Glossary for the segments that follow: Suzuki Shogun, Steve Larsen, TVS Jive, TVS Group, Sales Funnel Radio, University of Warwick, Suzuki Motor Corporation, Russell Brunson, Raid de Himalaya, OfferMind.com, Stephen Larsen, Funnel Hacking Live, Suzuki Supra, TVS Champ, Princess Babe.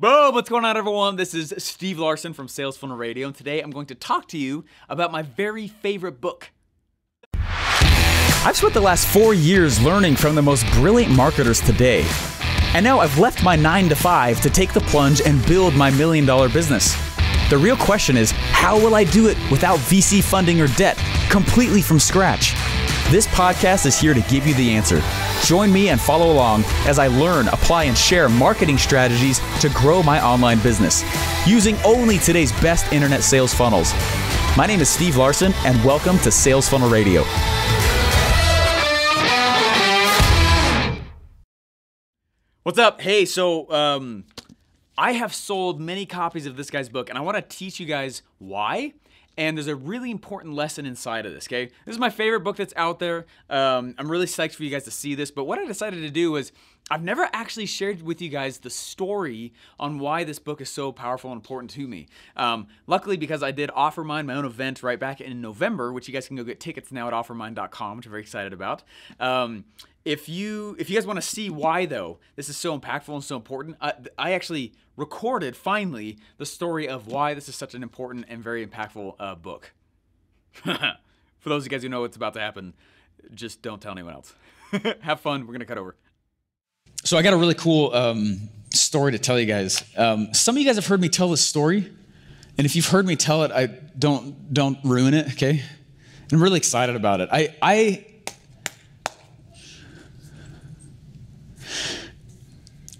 Boom! What's going on, everyone? This is Steve Larsen from Sales Funnel Radio, and today I'm going to talk to you about my very favorite book. I've spent the last 4 years learning from the most brilliant marketers today, and now I've left my 9-to-5 to take the plunge and build my million-dollar business. The real question is, how will I do it without VC funding or debt, completely from scratch? This podcast is here to give you the answer. Join me and follow along as I learn, apply, and share marketing strategies to grow my online business using only today's best internet sales funnels. My name is Steve Larsen, and welcome to Sales Funnel Radio. What's up? Hey, so I have sold many copies of this guy's book, and I want to teach you guys why. And there's a really important lesson inside of this, okay? This is my favorite book that's out there. I'm really psyched for you guys to see this, but what I decided to do was I've never actually shared with you guys the story on why this book is so powerful and important to me. Luckily, because I did OfferMind, my own event, right back in November, which you guys can go get tickets now at OfferMind.com, which I'm very excited about. If you guys want to see why, though, this is so impactful and so important, I actually recorded, finally, the story of why this is such an important and very impactful book. For those of you guys who know what's about to happen, just don't tell anyone else. Have fun. We're going to cut over. So I got a really cool story to tell you guys. Some of you guys have heard me tell this story, and if you've heard me tell it, I don't ruin it, okay? And I'm really excited about it.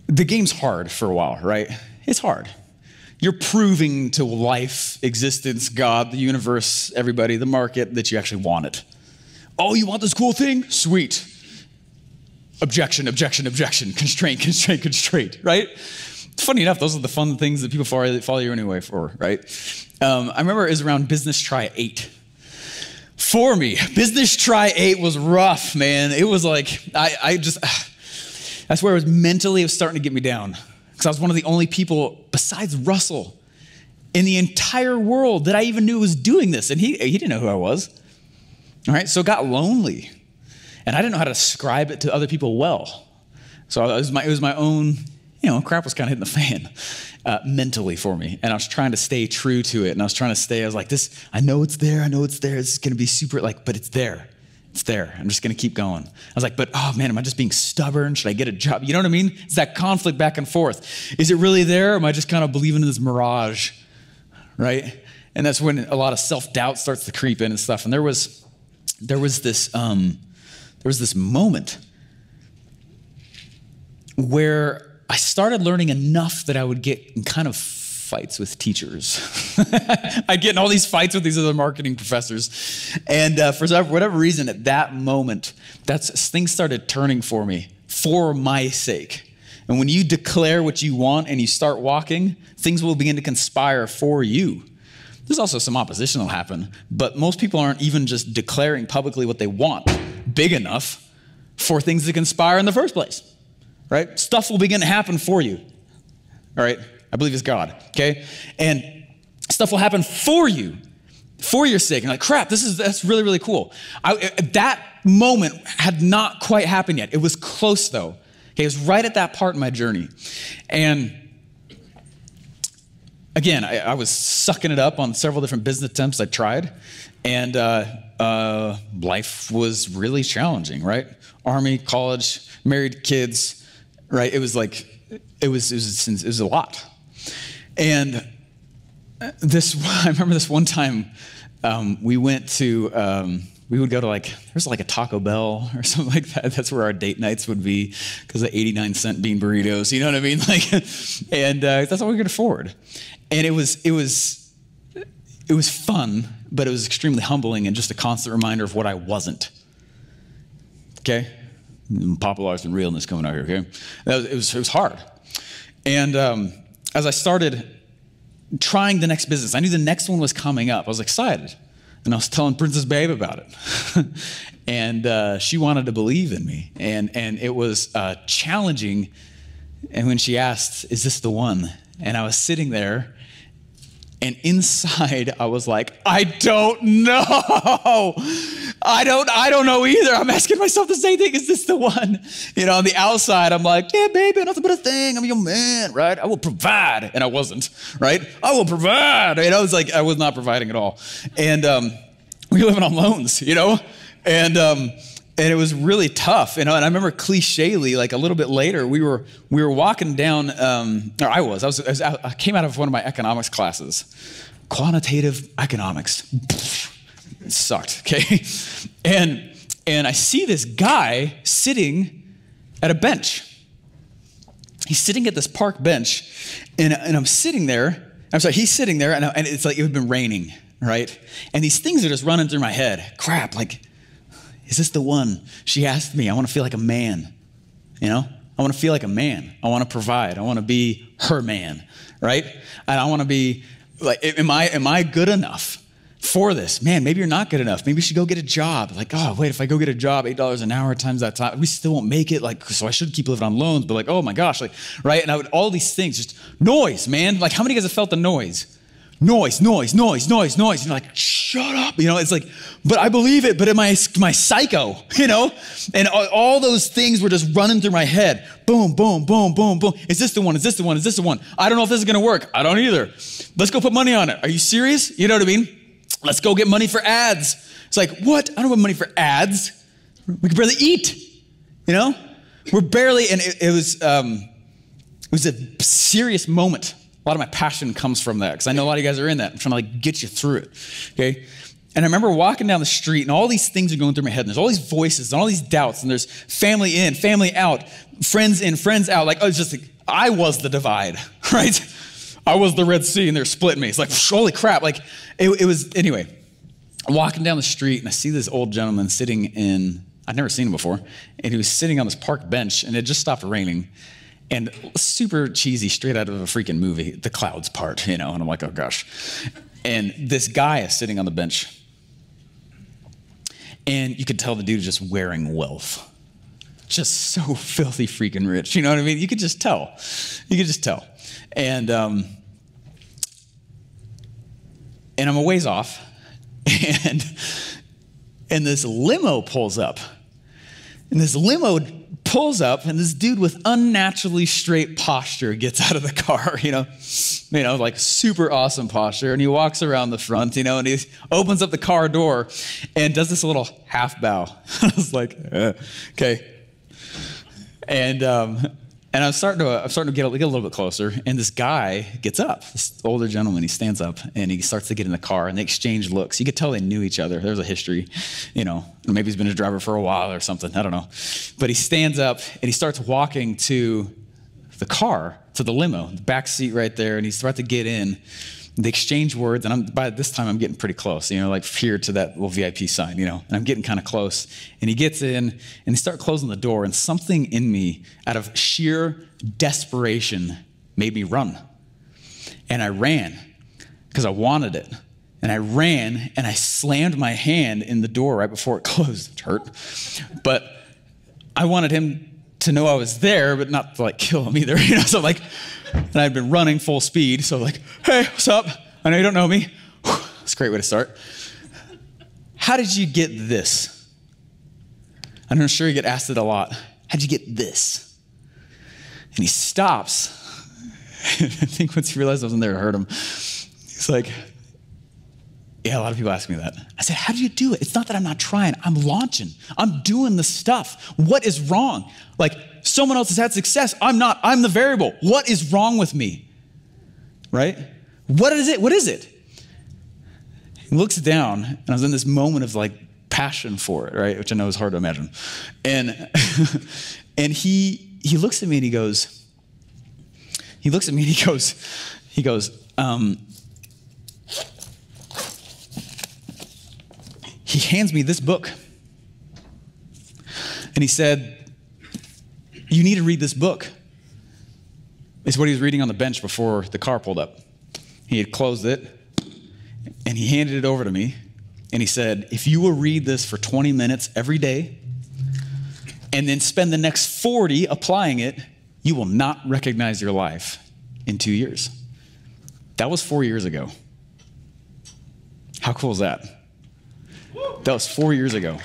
The game's hard for a while, right? It's hard. You're proving to life, existence, God, the universe, everybody, the market, that you actually want it. Oh, you want this cool thing? Sweet. Objection, objection, objection. Constraint, constraint, constraint, right? Funny enough, those are the fun things that people follow you anyway for, right? I remember it was around business try 8. For me, business try 8 was rough, man. It was like, that's where it was mentally, it was starting to get me down, because I was one of the only people besides Russell in the entire world that I even knew was doing this, and he didn't know who I was. All right, so it got lonely, and I didn't know how to describe it to other people well. So it was my own, you know, crap was kind of hitting the fan mentally for me, and I was trying to stay true to it, and I was like, this, I know it's there, it's gonna be super, like, but it's there. It's there. I'm just going to keep going. I was like, but oh man, am I just being stubborn? Should I get a job? You know what I mean? It's that conflict back and forth. Is it really there? Or am I just kind of believing in this mirage, right? And that's when a lot of self-doubt starts to creep in and stuff. And there was this moment where I started learning enough that I would get in kind of fights with teachers. I'd get in all these fights with these other marketing professors. And for whatever reason, at that moment, things started turning for me, for my sake. And when you declare what you want and you start walking, things will begin to conspire for you. There's also some opposition that'll happen, but most people aren't even just declaring publicly what they want big enough for things to conspire in the first place, right? Stuff will begin to happen for you, all right? I believe it's God, okay? And stuff will happen for you, for your sake. And like, crap, that's really, really cool. That moment had not quite happened yet. It was close though. Okay, it was right at that part in my journey. And again, I was sucking it up on several different business attempts I tried. And life was really challenging, right? Army, college, married, kids, right? It was a lot. And I remember this one time we would go to there's like a Taco Bell or something like that. That's where our date nights would be, because of 89-cent bean burritos, you know what I mean? That's all we could afford. And it was fun, but it was extremely humbling and just a constant reminder of what I wasn't, okay? Pop Larsen realness coming out here, okay? It was hard. And as I started trying the next business, I knew the next one was coming up. I was excited. And I was telling Princess Babe about it. And she wanted to believe in me. And it was challenging. And when she asked, is this the one? And I was sitting there, and inside I was like, I don't know. I don't know either. I'm asking myself the same thing. Is this the one? You know, on the outside, I'm like, yeah, baby, nothing but a thing. I'm your man, right? I will provide. And I wasn't, right? I will provide. And I was like, I was not providing at all. And we were living on loans, you know? And it was really tough, you know. And I remember clichely, like a little bit later, we were walking down. I came out of one of my economics classes, quantitative economics. It sucked, okay. And I see this guy sitting at a bench. He's sitting at this park bench, and I'm sitting there. I'm sorry, he's sitting there, and it's like it had been raining, right? And these things are just running through my head. Crap, like. Is this the one? She asked me, I want to feel like a man, you know? I want to feel like a man. I want to provide. I want to be her man, right? And I want to be like, am I good enough for this? Man, maybe you're not good enough. Maybe you should go get a job. Like, oh, wait, if I go get a job, $8 an hour times that time, we still won't make it. Like, so I should keep living on loans, but like, oh my gosh, like, right? And I would, all these things, just noise, man. Like, how many of you guys have felt the noise? Noise, noise, noise, noise, noise. And you're like, shut up. You know, it's like, but I believe it, but am I psycho, you know? And all those things were just running through my head. Boom, boom, boom, boom, boom. Is this the one? Is this the one? Is this the one? I don't know if this is gonna work. I don't either. Let's go put money on it. Are you serious? You know what I mean? Let's go get money for ads. It's like, what? I don't have money for ads. We can barely eat, you know? We're barely, and it was a serious moment. A lot of my passion comes from that because I know a lot of you guys are in that. I'm trying to like get you through it, okay? And I remember walking down the street and all these things are going through my head and there's all these voices and all these doubts and there's family in, family out, friends in, friends out. Like, oh, it's just like, I was the divide, right? I was the Red Sea and they're splitting me. It's like, holy crap. Like it was, anyway, I'm walking down the street and I see this old gentleman sitting in, I'd never seen him before, and he was sitting on this park bench and it just stopped raining. And super cheesy, straight out of a freaking movie, the clouds part, you know, and I'm like, oh gosh. And this guy is sitting on the bench. And you could tell the dude is just wearing wealth. Just so filthy freaking rich, you know what I mean? You could just tell, you could just tell. And I'm a ways off, and this limo pulls up, and this limo pulls up, and this dude with unnaturally straight posture gets out of the car, you know, like super awesome posture. And he walks around the front, you know, and he opens up the car door and does this little half bow. I was like, okay. And I'm starting to get a little bit closer. And this guy gets up, this older gentleman, he stands up and he starts to get in the car and they exchange looks. You could tell they knew each other. There's a history, you know, maybe he's been a driver for a while or something. I don't know. But he stands up and he starts walking to the car, to the limo, the back seat right there. And he's about to get in. They exchange words. And by this time, I'm getting pretty close, you know, like here to that little VIP sign, you know, and I'm getting kind of close. And he gets in and they start closing the door. And something in me, out of sheer desperation, made me run. And I ran because I wanted it. And I ran and I slammed my hand in the door right before it closed. It hurt. But I wanted him to know I was there, but not to like kill him either, you know, so I'm like, and I'd been running full speed, so like, hey, what's up? I know you don't know me. Whew, that's a great way to start. How did you get this? I'm sure you get asked it a lot. How'd you get this? And he stops. I think once he realized I wasn't there to hurt him, he's like, yeah, a lot of people ask me that. I said, how do you do it? It's not that I'm not trying. I'm launching. I'm doing the stuff. What is wrong? Like, someone else has had success. I'm not. I'm the variable. What is wrong with me? Right? What is it? What is it? He looks down, and I was in this moment of like passion for it, right? Which I know is hard to imagine. And he looks at me and he goes, he hands me this book. And he said, you need to read this book. It's what he was reading on the bench before the car pulled up. He had closed it and he handed it over to me. And he said, if you will read this for 20 minutes every day and then spend the next 40 applying it, you will not recognize your life in 2 years. That was 4 years ago. How cool is that? Woo. That was 4 years ago,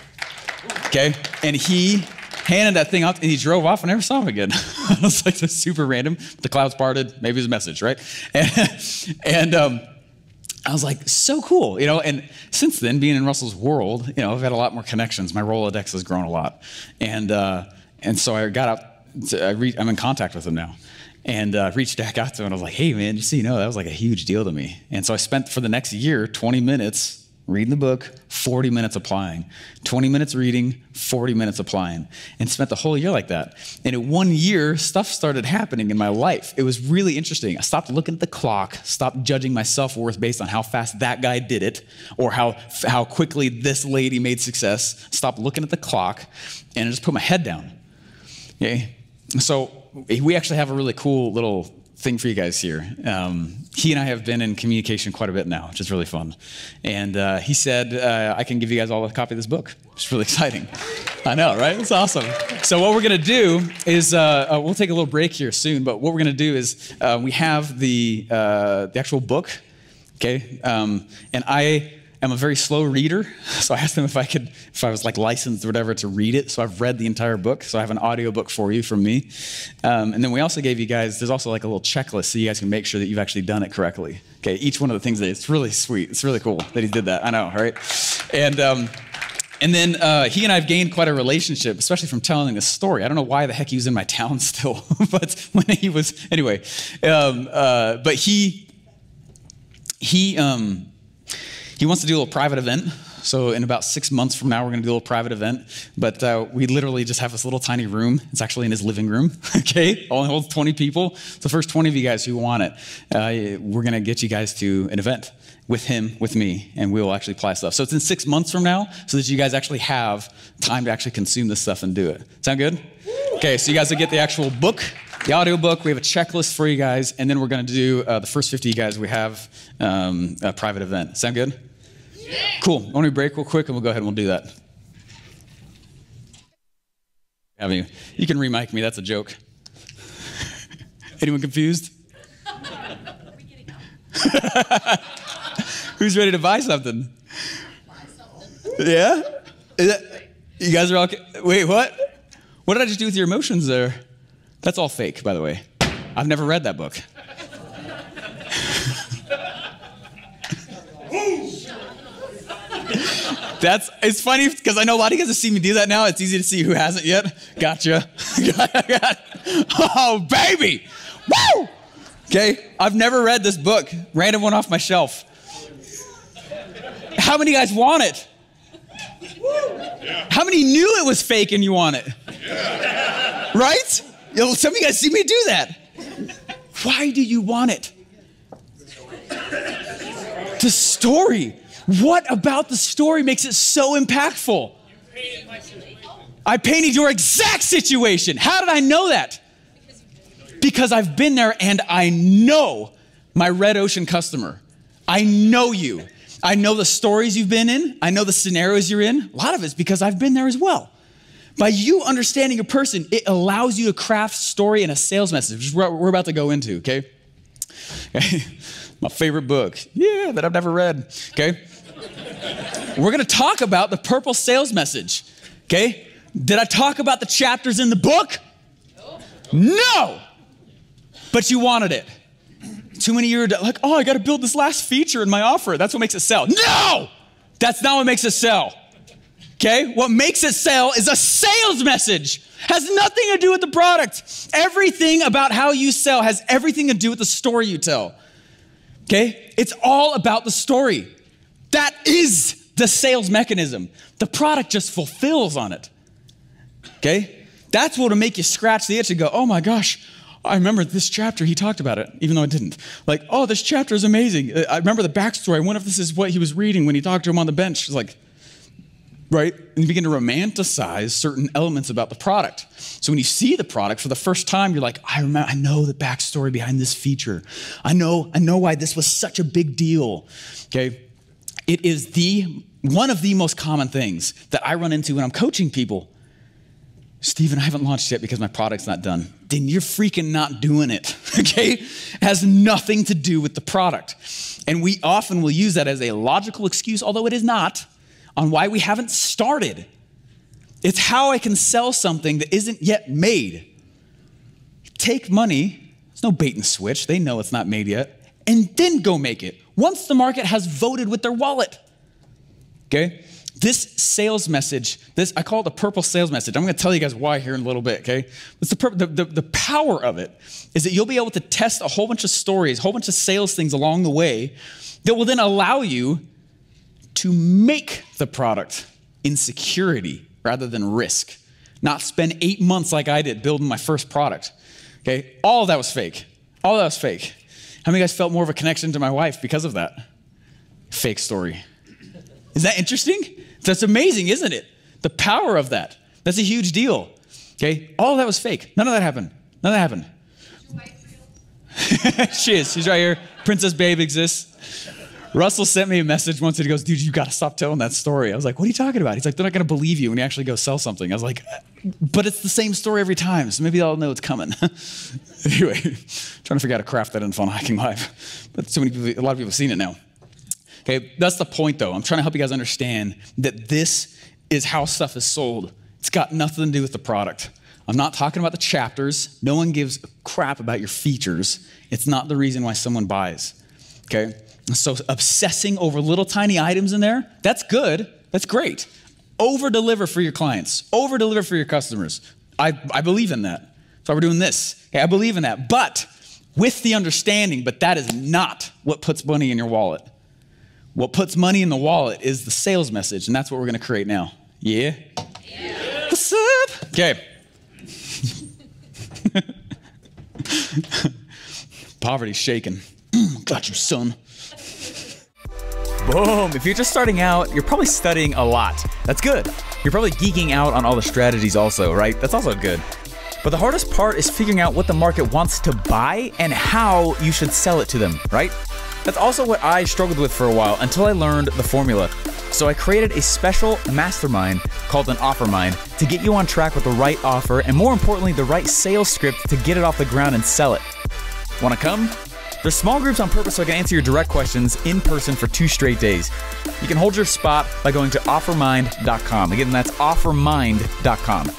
okay? And he handed that thing off and he drove off and never saw him again. It was like this super random. The clouds parted, maybe it was a message, right? And I was like, so cool, you know? And since then, being in Russell's world, you know, I've had a lot more connections. My Rolodex has grown a lot. And so I got up, I'm in contact with him now. And I reached back out to him and I was like, hey man, just so you know, that was like a huge deal to me. And so I spent for the next year, 20 minutes reading the book, 40 minutes applying, 20 minutes reading, 40 minutes applying, and spent the whole year like that. And in 1 year, stuff started happening in my life. It was really interesting. I stopped looking at the clock, stopped judging my self-worth based on how fast that guy did it or how quickly this lady made success, stopped looking at the clock, and I just put my head down, okay? So we actually have a really cool little thing for you guys here. He and I have been in communication quite a bit now, which is really fun. And he said, I can give you guys all a copy of this book. It's really exciting. I know, right? It's awesome. So what we're gonna do is, we'll take a little break here soon, but what we're gonna do is we have the actual book, okay? And I'm a very slow reader, so I asked him if I was like licensed or whatever to read it. So I've read the entire book. So I have an audiobook for you from me. And then we also gave you guys, there's also like a little checklist so you guys can make sure that you've actually done it correctly. Okay, each one of the things that it's really sweet. It's really cool that he did that. I know, right? And then he and I have gained quite a relationship, especially from telling this story. I don't know why the heck he was in my town still, but when he was, anyway. But he wants to do a little private event. So in about 6 months from now, we're gonna do a little private event. But we literally just have this little tiny room. It's actually in his living room, okay? Only holds 20 people. It's the first 20 of you guys who want it. We're gonna get you guys to an event with him, with me, and we will actually apply stuff. So it's in 6 months from now so that you guys actually have time to actually consume this stuff and do it. Sound good? Okay, so you guys will get the actual book, the audiobook. We have a checklist for you guys, and then we're gonna do the first 50 of you guys we have a private event. Sound good? Yeah. Cool. I want to break real quick, and we'll go ahead and we'll do that. I mean, you can re-mic me. That's a joke. Anyone confused? Who's ready to buy something? Yeah? You guys are all... Wait, what? What did I just do with your emotions there? That's all fake, by the way. I've never read that book. It's funny because I know a lot of you guys have seen me do that now. It's easy to see who hasn't yet. Gotcha. Oh, baby. Woo! Okay, I've never read this book. Random one off my shelf. How many guys want it? Yeah. How many knew it was fake and you want it? Yeah. Right? Some of you guys see me do that. Why do you want it? The story. What about the story makes it so impactful? I painted your exact situation. How did I know that? Because I've been there and I know my Red Ocean customer. I know you. I know the stories you've been in. I know the scenarios you're in. A lot of it's because I've been there as well. By you understanding a person, it allows you to craft story and a sales message, which is what we're about to go into, okay? My favorite book, yeah, that I've never read, okay? We're gonna talk about the purple sales message, okay? Did I talk about the chapters in the book? No! But you wanted it. Too many of you are like, oh, I gotta build this last feature in my offer. That's what makes it sell. No! That's not what makes it sell, okay? What makes it sell is a sales message. Has nothing to do with the product. Everything about how you sell has everything to do with the story you tell, okay? It's all about the story. That is the sales mechanism. The product just fulfills on it, okay? That's what'll make you scratch the itch and go, oh my gosh, I remember this chapter, he talked about it, even though I didn't. Like, oh, this chapter is amazing. I remember the backstory. I wonder if this is what he was reading when he talked to him on the bench. It's like, right? And you begin to romanticize certain elements about the product. So when you see the product for the first time, you're like, I know the backstory behind this feature. I know why this was such a big deal, okay? It is one of the most common things that I run into when I'm coaching people. Stephen, I haven't launched yet because my product's not done. Then you're freaking not doing it, okay? It has nothing to do with the product. And we often will use that as a logical excuse, although it is not, on why we haven't started. It's how I can sell something that isn't yet made. Take money, it's no bait and switch, they know it's not made yet, and then go make it once the market has voted with their wallet, okay? This sales message, I call it the purple sales message. I'm gonna tell you guys why here in a little bit, okay? It's the power of it is that you'll be able to test a whole bunch of stories, a whole bunch of sales things along the way that will then allow you to make the product in security rather than risk. Not spend 8 months like I did building my first product, okay? All of that was fake, all of that was fake. How many of you guys felt more of a connection to my wife because of that? Fake story. Is that interesting? That's amazing, isn't it? The power of that. That's a huge deal, okay? All of that was fake. None of that happened. None of that happened. She is, she's right here. Princess Babe exists. Russell sent me a message once and he goes, dude, you gotta stop telling that story. I was like, what are you talking about? He's like, they're not gonna believe you when you actually go sell something. I was like, but it's the same story every time, so maybe they'll know it's coming. Anyway, trying to figure out how to craft that in Funnel Hacking Live. But so many people, a lot of people have seen it now. Okay, that's the point though. I'm trying to help you guys understand that this is how stuff is sold. It's got nothing to do with the product. I'm not talking about the chapters. No one gives a crap about your features. It's not the reason why someone buys, okay? So obsessing over little tiny items in there, that's good, that's great. Over-deliver for your clients, over-deliver for your customers. I believe in that. That's why we're doing this, okay, I believe in that. But with the understanding, but that is not what puts money in your wallet. What puts money in the wallet is the sales message, and that's what we're gonna create now. Yeah? Yeah. What's up? Okay. Poverty's shaking. Got you, son. Boom, if you're just starting out, you're probably studying a lot. That's good. You're probably geeking out on all the strategies also, right? That's also good. But the hardest part is figuring out what the market wants to buy and how you should sell it to them, right? That's also what I struggled with for a while until I learned the formula. So I created a special mastermind called an OfferMind to get you on track with the right offer and more importantly, the right sales script to get it off the ground and sell it. Wanna come? There's small groups on purpose so I can answer your direct questions in person for 2 straight days. You can hold your spot by going to OfferMind.com. Again, that's OfferMind.com.